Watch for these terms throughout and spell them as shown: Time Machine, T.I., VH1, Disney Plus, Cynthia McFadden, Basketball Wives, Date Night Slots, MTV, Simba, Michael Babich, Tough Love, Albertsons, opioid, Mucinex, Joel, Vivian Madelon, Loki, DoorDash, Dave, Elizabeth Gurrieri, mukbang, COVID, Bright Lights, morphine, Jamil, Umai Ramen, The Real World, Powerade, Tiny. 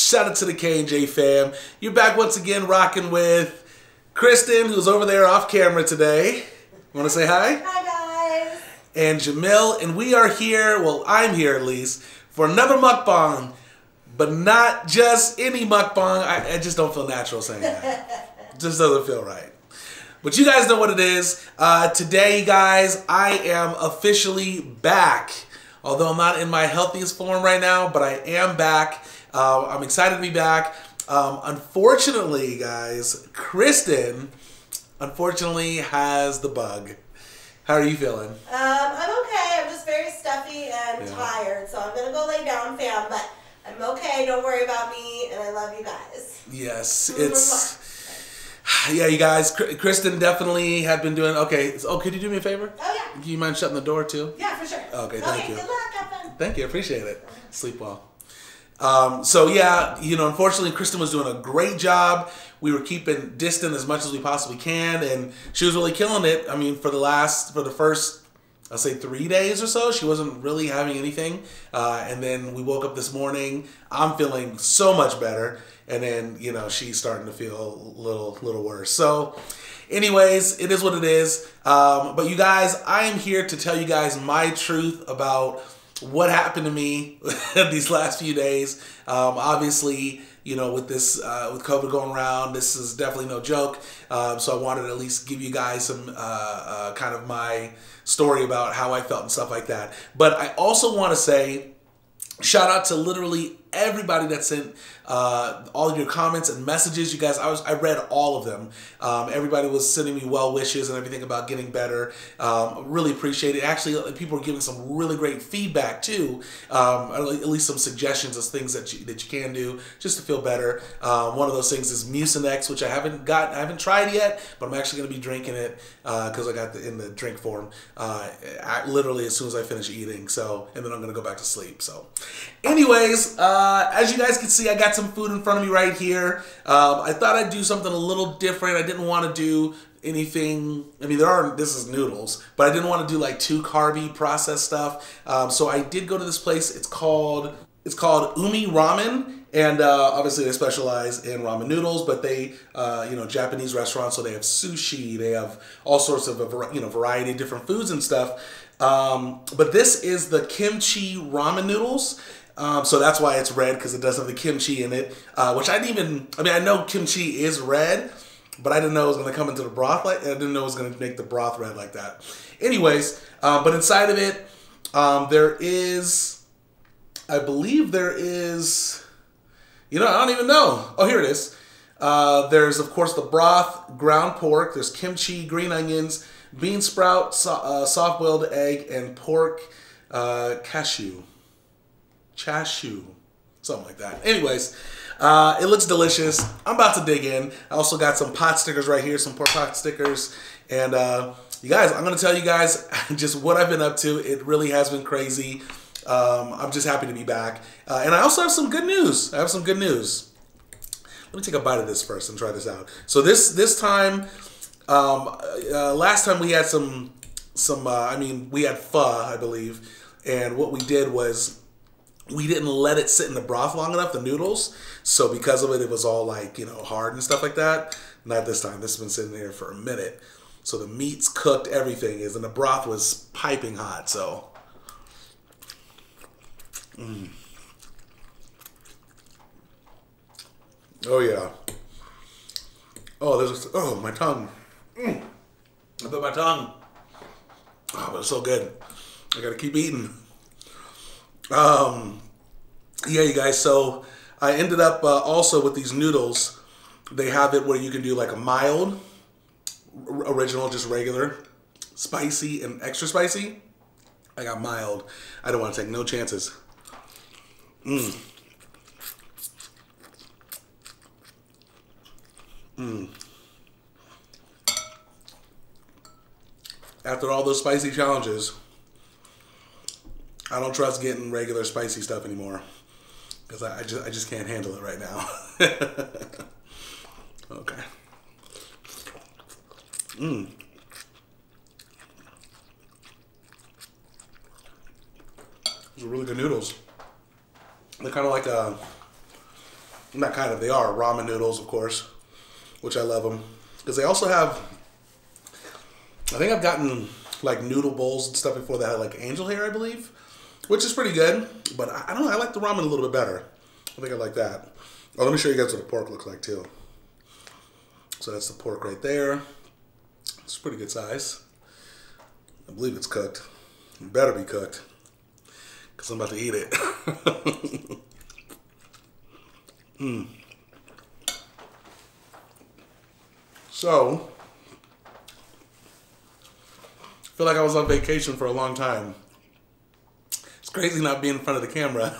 Shout out to the K&J fam. You're back once again rocking with Kristen, who's over there off camera today. Want to say hi? Hi, guys. And Jamil, and we are here, well, I'm here at least, for another mukbang, but not just any mukbang. I just don't feel natural saying that. Just doesn't feel right. But you guys know what it is. Today, guys, I am officially back. Although I'm not in my healthiest form right now, but I am back. I'm excited to be back. Unfortunately, guys, Kristen, unfortunately, has the bug. How are you feeling? I'm okay. I'm just very stuffy and tired, so I'm going to go lay down, fam, but I'm okay. Don't worry about me, and I love you guys. Yes, it's... Yeah, you guys, Kristen definitely had been doing, okay, oh, could you do me a favor? Oh, yeah. Do you mind shutting the door, too? Yeah, for sure. Okay, thank you. Okay, good luck, have fun. Thank you, appreciate it. Sleep well. So, yeah, you know, unfortunately, Kristen was doing a great job. We were keeping distant as much as we possibly can, and she was really killing it. I mean, for the first, I'll say 3 days or so, she wasn't really having anything. And then we woke up this morning. I'm feeling so much better. And then, you know, she's starting to feel a little worse. So anyways, it is what it is. But you guys, I am here to tell you guys my truth about what happened to me these last few days. Obviously, you know, with this, with COVID going around, this is definitely no joke. So I wanted to at least give you guys some kind of my story about how I felt and stuff like that. But I also want to say, shout out to literally everybody that sent all of your comments and messages. You guys, I read all of them. Everybody was sending me well wishes and everything about getting better. Really appreciate it. Actually, people were giving some really great feedback too, or at least some suggestions of things that you can do just to feel better. One of those things is Mucinex, which I haven't tried yet, but I'm actually going to be drinking it because I got in the drink form literally as soon as I finish eating. So, and then I'm going to go back to sleep. So, anyways. As you guys can see, I got some food in front of me right here. I thought I'd do something a little different. I didn't want to do anything, I mean, this is noodles, but I didn't want to do like too carby processed stuff. So I did go to this place. It's called Umai Ramen, and obviously they specialize in ramen noodles, but they, you know, Japanese restaurants, so they have sushi, they have all sorts of, you know, variety of different foods and stuff. But this is the kimchi ramen noodles. So that's why it's red, because it does have the kimchi in it, which I mean, I know kimchi is red, but I didn't know it was going to come into the broth. I didn't know it was going to make the broth red like that. Anyways, but inside of it, I believe there is, you know, I don't even know. Oh, here it is. There's, of course, the broth, ground pork. There's kimchi, green onions, bean sprout, soft-boiled egg, and pork cashew, something like that. Anyways, it looks delicious. I'm about to dig in. I also got some pot stickers right here, some pork pot stickers. And you guys, I'm going to tell you guys just what I've been up to. It really has been crazy. I'm just happy to be back. And I also have some good news. I have some good news. Let me take a bite of this first and try this out. So this time, last time we had we had pho, I believe. And what we did was, we didn't let it sit in the broth long enough, the noodles. So because of it, it was all like, you know, hard and stuff like that. Not this time. This has been sitting here for a minute. So the meat's cooked, everything is, and the broth was piping hot. So, Oh yeah. Oh, my tongue. I bit my tongue. Oh, but it's so good. I gotta keep eating. Yeah, you guys, so I ended up also with these noodles. They have it where you can do like a mild, original, just regular, spicy, and extra spicy. I got mild. I don't want to take no chances. After all those spicy challenges, I don't trust getting regular spicy stuff anymore because I just can't handle it right now. Okay. Those are really good noodles. They're kind of like a Not kind of, they are ramen noodles, of course, which I love them. Because they also have, I think I've gotten like noodle bowls and stuff before that had like angel hair, I believe, which is pretty good. But I don't know, I like the ramen a little bit better. I think I like that. Oh, let me show you guys what the pork looks like too. So that's the pork right there. It's a pretty good size. I believe it's cooked. It better be cooked, because I'm about to eat it. Mm. So, I feel like I was on vacation for a long time. It's crazy not being in front of the camera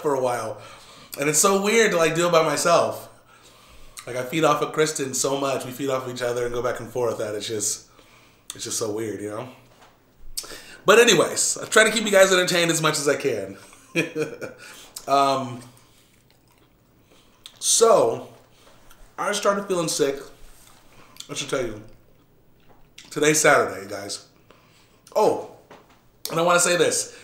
for a while. And it's so weird to like do it by myself. Like I feed off of Kristen so much. We feed off of each other and go back and forth. That it's just so weird, you know? But anyways, I try to keep you guys entertained as much as I can. So, I started feeling sick. I should tell you. Today's Saturday, you guys. Oh, and I want to say this.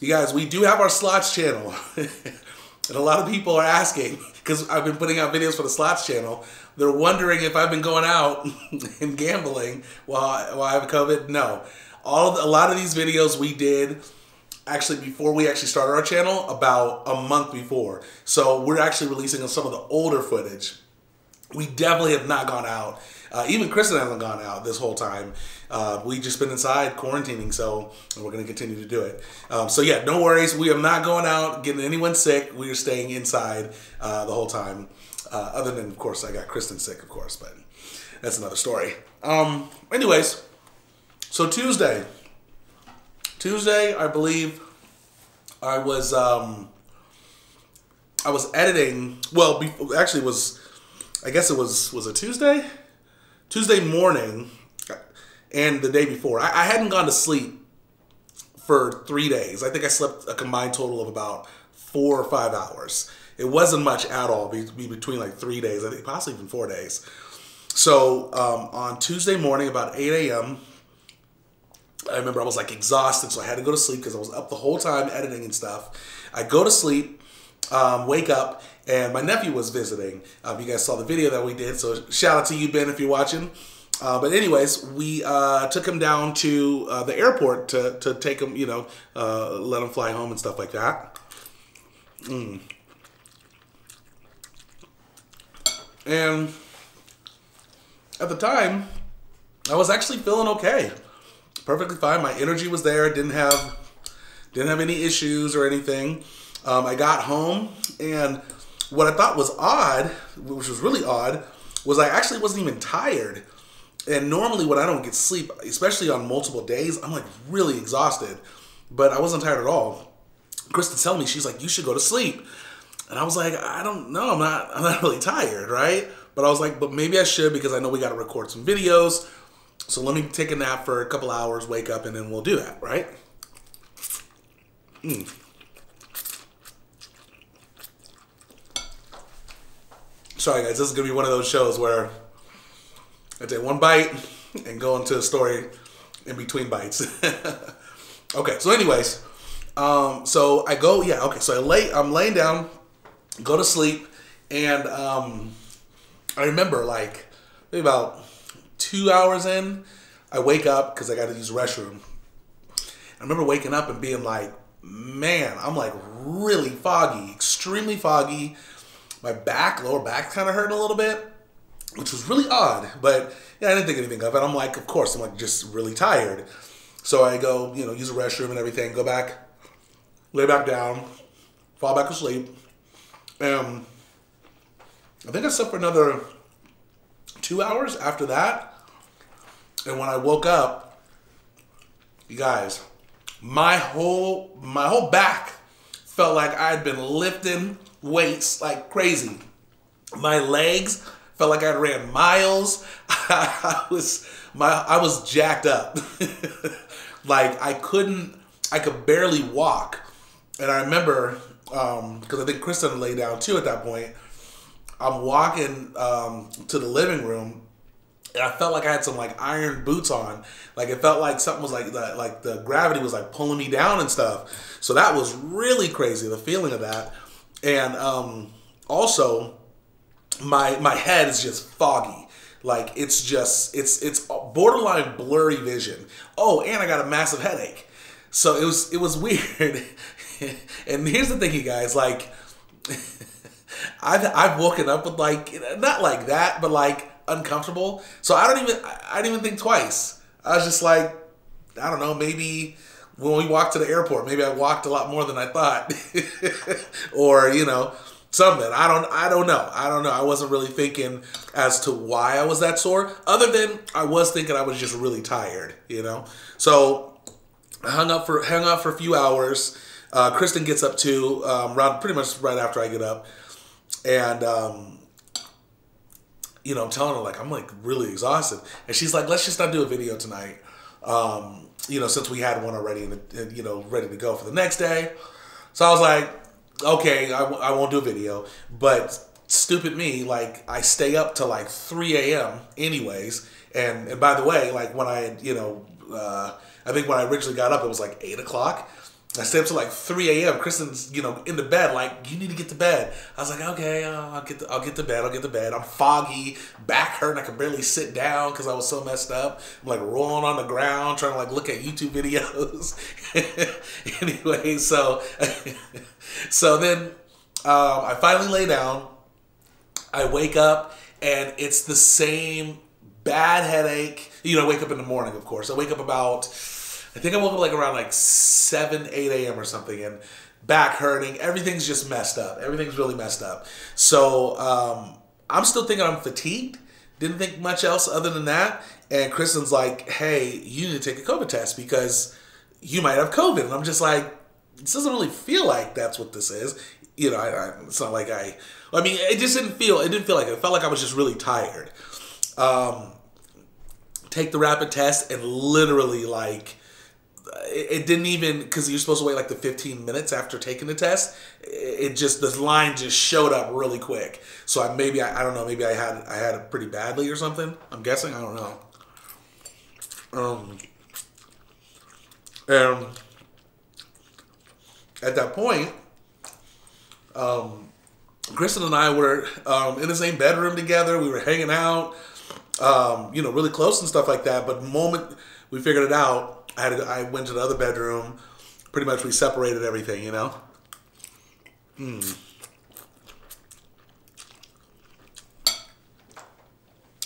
You guys, we do have our Slots channel. And a lot of people are asking, because I've been putting out videos for the Slots channel. They're wondering if I've been going out and gambling while I have COVID. No. A lot of these videos we did actually before we actually started our channel, about a month before. So we're actually releasing some of the older footage. We definitely have not gone out. Even Kristen hasn't gone out this whole time. We've just been inside quarantining, so we're going to continue to do it. So yeah, no worries. We are not going out, getting anyone sick. We are staying inside the whole time. Other than, of course, I got Kristen sick, of course, but that's another story. Anyways, so Tuesday, I believe I was editing. Well, actually, I guess it was a Tuesday? Tuesday morning and the day before. I hadn't gone to sleep for 3 days. I think I slept a combined total of about 4 or 5 hours. It wasn't much at all, between like 3 days, I think possibly even 4 days. So on Tuesday morning, about 8 a.m., I remember I was like exhausted, so I had to go to sleep because I was up the whole time editing and stuff. I go to sleep, wake up, and my nephew was visiting. You guys saw the video that we did, so shout out to you, Ben, if you're watching. But anyways, we took him down to the airport to take him, you know, let him fly home and stuff like that. Mm. And at the time, I was actually feeling okay. Perfectly fine. My energy was there. Didn't have any issues or anything. I got home, and what I thought was odd, which was really odd, was I actually wasn't even tired. And normally when I don't get sleep, especially on multiple days, I'm like really exhausted. But I wasn't tired at all. Kristen telling me, she's like, you should go to sleep. And I was like, I don't know. I'm not really tired, right? But I was like, but maybe I should, because I know we got to record some videos. So let me take a nap for a couple hours, wake up, and then we'll do that, right? Mm. Sorry, guys. This is going to be one of those shows where I take one bite and go into a story in between bites. Okay, so anyways, so I go, yeah, okay. So I'm laying down, go to sleep, and I remember like maybe about 2 hours in, I wake up because I got to use the restroom. I remember waking up and being like, man, I'm like really foggy, extremely foggy. My lower back kind of hurt a little bit, which was really odd. But yeah, I didn't think anything of it. I'm like, of course, I'm like just really tired. So I go, you know, use the restroom and everything, go back, lay back down, fall back asleep. I think I slept for another 2 hours after that. And when I woke up, you guys, my whole back felt like I'd been lifting weights like crazy. My legs felt like I'd ran miles. I was jacked up. Like I could barely walk. And I remember, because I think Kristen lay down too at that point, I'm walking to the living room, and I felt like I had some like iron boots on. Like it felt like something was like the gravity was like pulling me down and stuff. So that was really crazy, the feeling of that. And Also, my head is just foggy. Like, it's just, it's borderline blurry vision. Oh, and I got a massive headache. So it was weird. And here's the thing, you guys, like, I've woken up with, like, not like that, but like uncomfortable. So I didn't even think twice. I was just like, I don't know, maybe when we walked to the airport, maybe I walked a lot more than I thought, or, you know, something. I don't know. I wasn't really thinking as to why I was that sore, other than I was thinking I was just really tired, you know? So I hung up for a few hours. Kristen gets up too, pretty much right after I get up, and, you know, I'm telling her, like, I'm, like, really exhausted, and she's like, let's just not do a video tonight, you know, since we had one already, and, you know, ready to go for the next day. So I was like, okay, I won't do a video, but stupid me, like, I stay up till, like, 3 a.m. anyways, and by the way, like, when I, you know, I think when I originally got up, it was, like, 8 o'clock, I stayed up to like 3 a.m. Kristen's, you know, in the bed, like, you need to get to bed. I was like, okay, I'll get to bed. I'm foggy, back hurt, I can barely sit down because I was so messed up. I'm like rolling on the ground, trying to like look at YouTube videos. Anyway, so then I finally lay down. I wake up and it's the same bad headache. You know, I wake up in the morning, of course. I wake up about, I think I woke up like around like 7, 8 a.m. or something, and back hurting. Everything's just messed up. Everything's really messed up. So I'm still thinking I'm fatigued. Didn't think much else other than that. And Kristen's like, hey, you need to take a COVID test because you might have COVID. And I'm just like, this doesn't really feel like that's what this is. You know, it's not like I mean, it just didn't feel, it felt like I was just really tired. Take the rapid test and literally like, it didn't even, because you're supposed to wait like the 15 minutes after taking the test, it just, this line just showed up really quick. So I don't know, maybe I had it pretty badly or something, I'm guessing, I don't know. And at that point, Kristen and I were in the same bedroom together, we were hanging out, you know, really close and stuff like that, but the moment we figured it out, I went to the other bedroom. Pretty much we separated everything, you know? These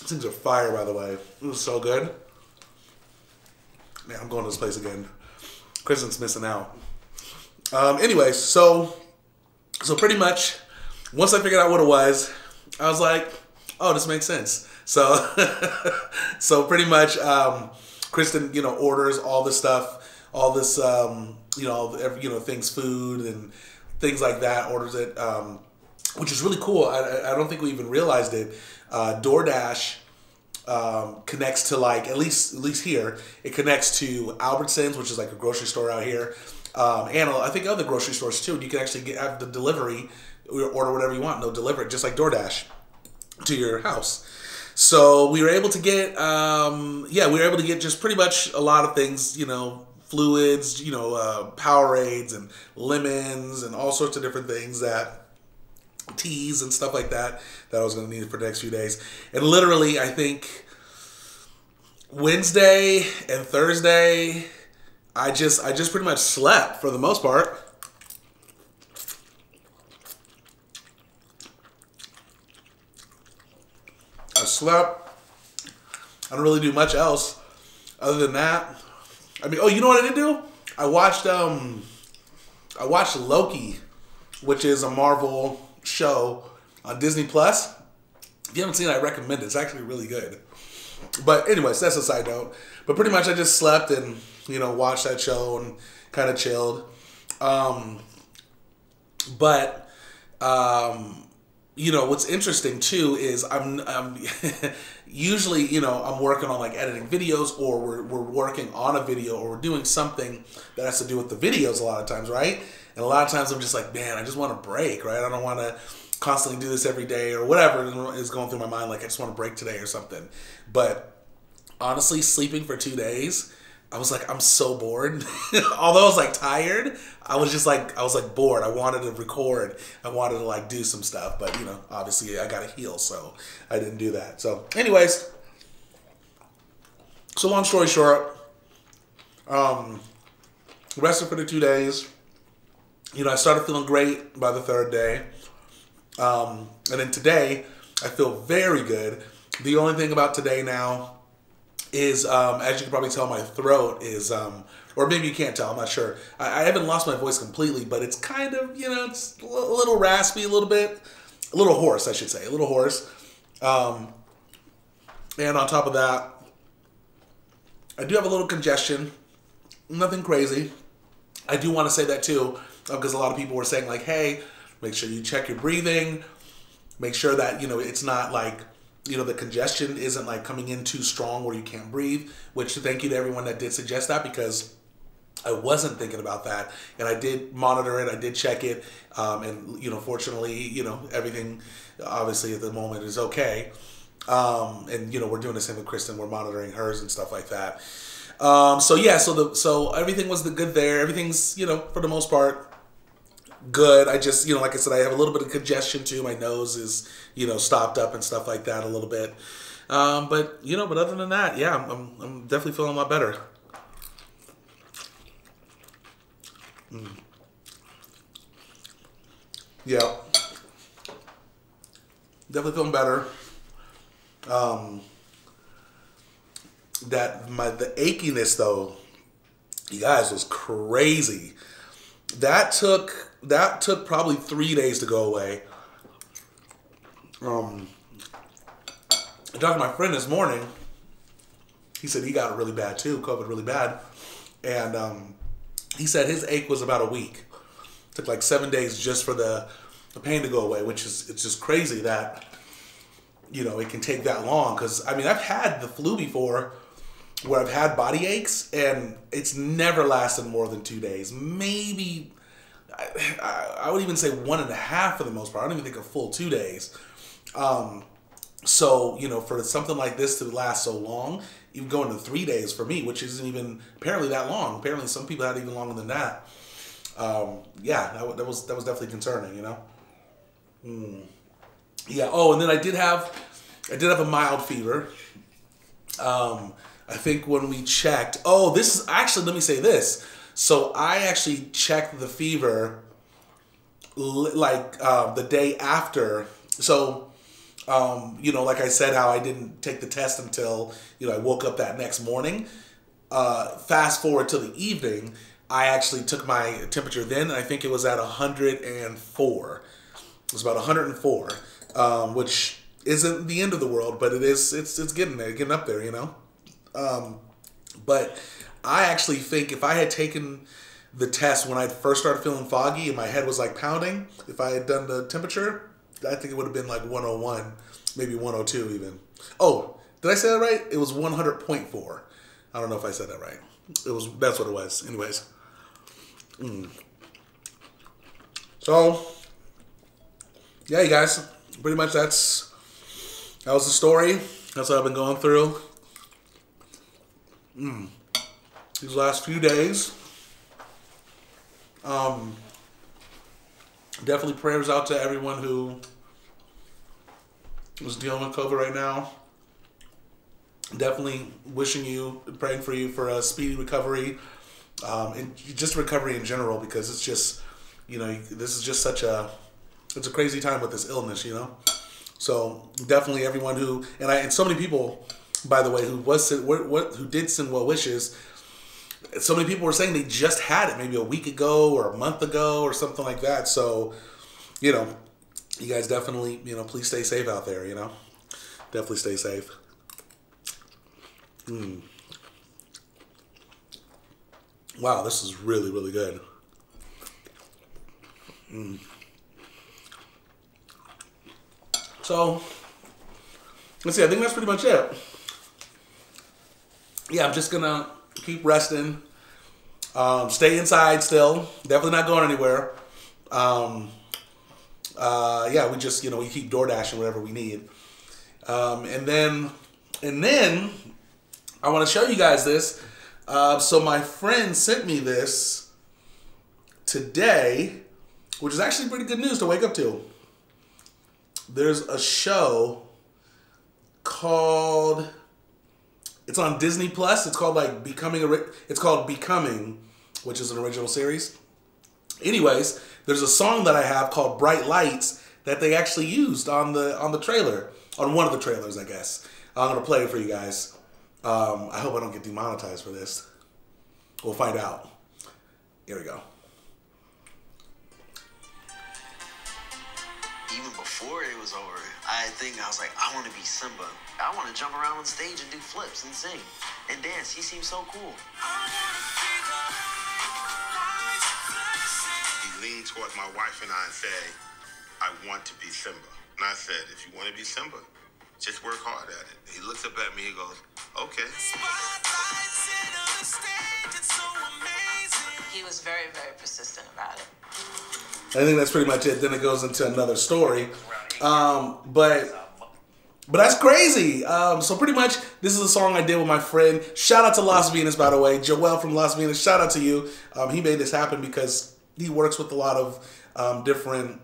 things are fire, by the way. It was so good. Man, I'm going to this place again. Kristen's missing out. Anyway, so pretty much, once I figured out what it was, I was like, oh, this makes sense. So, so pretty much, Kristen, you know, orders all this stuff, all this, things, food and things like that, orders it, which is really cool. I don't think we even realized it. DoorDash connects to, like, at least here, it connects to Albertsons, which is like a grocery store out here, and I think other grocery stores too. And you can actually have the delivery, order whatever you want, and they'll deliver it just like DoorDash to your house. So we were able to get, just pretty much a lot of things, you know, fluids, you know, Powerades and lemons and all sorts of different things, that teas and stuff like that, that I was going to need for the next few days. And literally, I think Wednesday and Thursday, I just pretty much slept for the most part. I slept. I don't really do much else other than that. I mean, oh, you know what I did do? I watched Loki, which is a Marvel show on Disney Plus. If you haven't seen it, I recommend it. It's actually really good. But anyways, that's a side note. But pretty much I just slept and, you know, watched that show and kind of chilled. You know, what's interesting too is I'm usually, you know, I'm working on like editing videos, or we're working on a video, or we're doing something that has to do with the videos a lot of times, right? And a lot of times I'm just like, man, I just want a break, right? I don't want to constantly do this every day or whatever is going through my mind. Like, I just want a break today or something. But honestly, sleeping for 2 days I was like, I'm so bored. Although I was like tired, I was just like, bored. I wanted to record. I wanted to like do some stuff, but you know, obviously I got to heal. So I didn't do that. So anyways, so long story short, rested for the 2 days. You know, I started feeling great by the third day. And then today I feel very good. The only thing about today now is, as you can probably tell, my throat is, or maybe you can't tell, I'm not sure. I haven't lost my voice completely, but it's kind of, you know, it's a little raspy, a little bit, a little hoarse, I should say, a little hoarse. And on top of that, I do have a little congestion, nothing crazy. I do want to say that too, because a lot of people were saying like, hey, make sure you check your breathing, make sure that, you know, it's not like, you know, the congestion isn't like coming in too strong where you can't breathe, which thank you to everyone that did suggest that, because I wasn't thinking about that. And I did monitor it. I did check it. And, you know, fortunately, you know, everything obviously at the moment is okay. And, you know, we're doing the same with Kristen. We're monitoring hers and stuff like that. So yeah, so everything was good there. Everything's, you know, for the most part, good. I just, you know, like I said, I have a little bit of congestion too. My nose is, you know, stopped up and stuff like that a little bit. But, you know, but other than that, yeah, I'm definitely feeling a lot better. Yeah. Definitely feeling better. The achiness though, you guys, was crazy. That took probably 3 days to go away. I talked to my friend this morning. He said he got it really bad too, COVID really bad. And he said his ache was about a week. It took like 7 days just for the pain to go away, which is, it's just crazy that, you know, it can take that long. Because, I mean, I've had the flu before, where I've had body aches, and it's never lasted more than 2 days. Maybe, I would even say 1.5 for the most part. I don't even think a full 2 days. So, you know, for something like this to last so long, even going to 3 days for me, which isn't even apparently that long. Apparently some people had even longer than that. Yeah, that was definitely concerning, you know? Yeah, oh, and then I did have a mild fever. I think when we checked, oh, this is actually, let me say this. So I actually checked the fever like the day after. So, you know, like I said, how I didn't take the test until, you know, I woke up that next morning. Fast forward to the evening, I actually took my temperature then, and I think it was at 104. It was about 104, which isn't the end of the world, but it is, it's getting there, getting up there, you know? But I actually think if I had taken the test when I first started feeling foggy and my head was like pounding, if I had done the temperature, I think it would have been like 101, maybe 102 even. Oh, did I say that right? It was 100.4. I don't know if I said that right. It was, that's what it was. Anyways. So yeah, you guys, pretty much that was the story. That's what I've been going through. These last few days. Definitely prayers out to everyone who is dealing with COVID right now. Definitely wishing you, praying for you for a speedy recovery, and just recovery in general, because it's just, you know, this is just such a, it's a crazy time with this illness, you know? So definitely everyone who, and so many people, by the way, who did send well wishes. So many people were saying they just had it maybe a week ago or a month ago or something like that. So, you know, you guys definitely, you know, please stay safe out there, you know. Definitely stay safe. Wow, this is really, really good. So, let's see, I think that's pretty much it. Yeah, I'm just gonna keep resting, stay inside still, definitely not going anywhere. Yeah, we just, you know, we keep DoorDashing whatever we need. And then I wanna show you guys this. So my friend sent me this today, which is actually pretty good news to wake up to. There's a show called, it's on Disney Plus. It's called like Becoming, which is an original series. Anyways, there's a song that I have called Bright Lights that they actually used on the trailer, on one of the trailers, I guess. I'm gonna play it for you guys. I hope I don't get demonetized for this. We'll find out. Here we go. Even before it was over, I was like, I want to be Simba. I want to jump around on stage and do flips and sing and dance. He seems so cool. He leaned toward my wife and I and said, I want to be Simba. And I said, if you want to be Simba, just work hard at it. He looks up at me, he goes, okay. He was very, very persistent about it. I think that's pretty much it. Then it goes into another story. But that's crazy. So pretty much this is a song I did with my friend. Shout out to Las Vegas, by the way. Joel from Las Vegas, shout out to you. He made this happen because he works with a lot of different,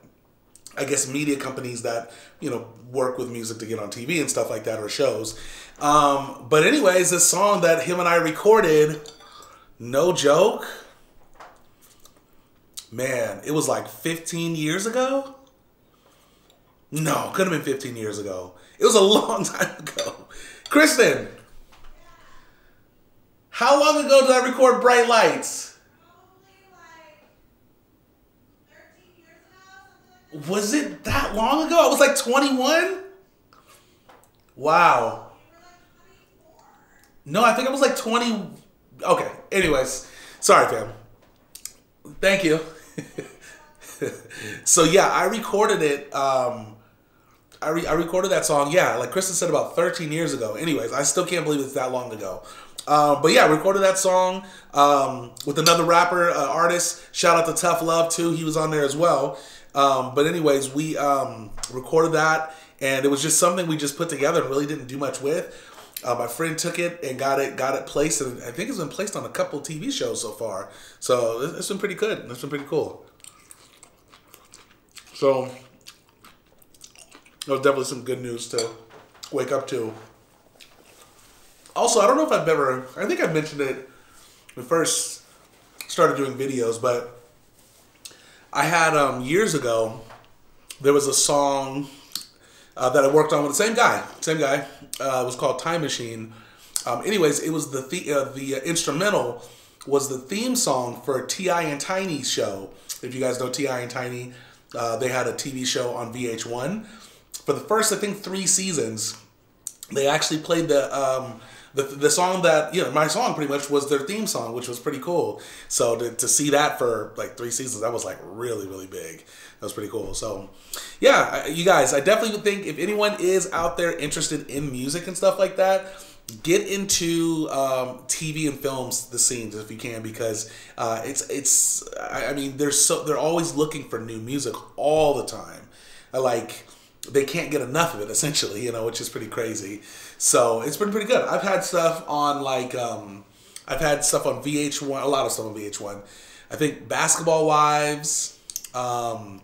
I guess, media companies that, you know, work with music to get on TV and stuff like that, or shows. But anyways, this song that him and I recorded, no joke, man, it was like 15 years ago. No, could have been 15 years ago. It was a long time ago. Kristen, how long ago did I record Bright Lights? Was it that long ago? I was like 21? Wow. No, I think I was like 20. Okay, anyways. Sorry, fam. Thank you. So, yeah, I recorded it. I recorded that song, yeah, like Kristen said, about 13 years ago. Anyways, I still can't believe it's that long ago. But yeah, I recorded that song with another rapper, artist. Shout out to Tough Love, too. He was on there as well. But anyways, we recorded that, and it was just something we just put together and really didn't do much with. My friend took it and got it placed, and I think it's been placed on a couple TV shows so far. So it's been pretty good. It's been pretty cool. So there's definitely some good news to wake up to. Also, I don't know if I've ever, I think I mentioned it when I first started doing videos, but I had, years ago, there was a song that I worked on with the same guy. It was called Time Machine. Anyways, it was the instrumental was the theme song for T.I. and Tiny's show. If you guys know T.I. and Tiny, they had a TV show on VH1. For the first, I think, 3 seasons, they actually played the song that, you know, my song pretty much was their theme song, which was pretty cool. So to see that for like 3 seasons, that was like really, really big. That was pretty cool. So yeah, you guys, I definitely think if anyone is out there interested in music and stuff like that, get into TV and films, the scenes, if you can, because it's I mean, they're always looking for new music all the time. They can't get enough of it, essentially, you know, which is pretty crazy. So it's been pretty good. I've had stuff on like, I've had stuff on VH1, a lot of stuff on VH1. I think Basketball Wives. I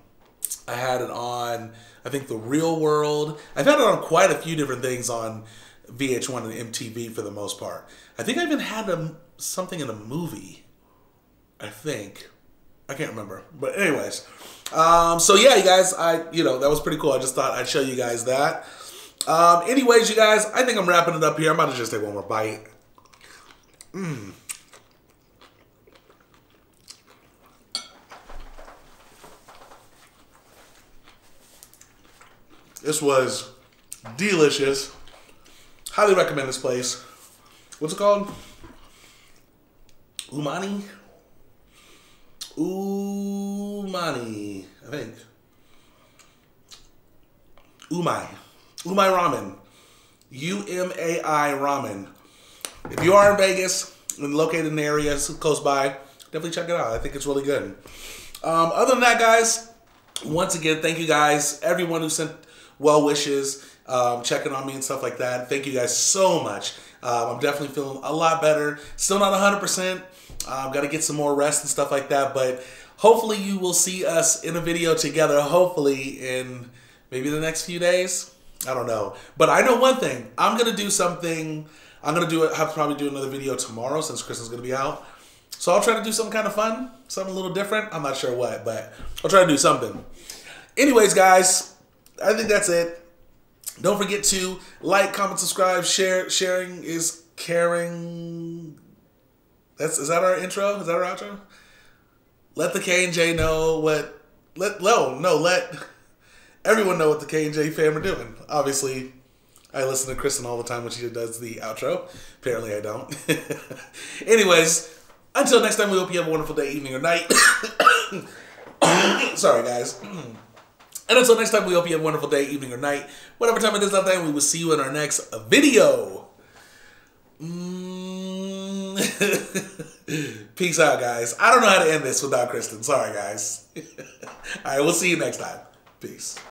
had it on, I think, The Real World. I've had it on quite a few different things on VH1 and MTV for the most part. I think I even had something in a movie, I think. I can't remember, but anyways. So yeah, you guys, you know, that was pretty cool. I just thought I'd show you guys that. Anyways, you guys, I think I'm wrapping it up here. I'm about to just take one more bite. This was delicious. Highly recommend this place. What's it called? Umai, I think. Umai Ramen. U-M-A-I Ramen. If you are in Vegas and located in the area close by, definitely check it out. I think it's really good. Other than that, guys, once again, thank you guys, everyone who sent well wishes, checking on me and stuff like that. Thank you guys so much. I'm definitely feeling a lot better. Still not 100%. I've got to get some more rest and stuff like that. But hopefully you will see us in a video together, hopefully in maybe the next few days. I don't know. But I know one thing. I'm going to do something. I'm going to do it. I'll probably do another video tomorrow since Christmas is going to be out. So I'll try to do something kind of fun, something a little different. I'm not sure what, but I'll try to do something. Anyways, guys, I think that's it. Don't forget to like, comment, subscribe, share. Sharing is caring. Is that our intro? Is that our outro? Let the K&J know what... Let everyone know what the K&J fam are doing. Obviously, I listen to Kristen all the time when she does the outro. Apparently, I don't. Anyways, until next time, we hope you have a wonderful day, evening, or night. Sorry, guys. And until next time, we hope you have a wonderful day, evening, or night. Whatever time it is out there, we will see you in our next video. Peace out, guys. I don't know how to end this without Kristen. Sorry, guys. All right, we'll see you next time. Peace.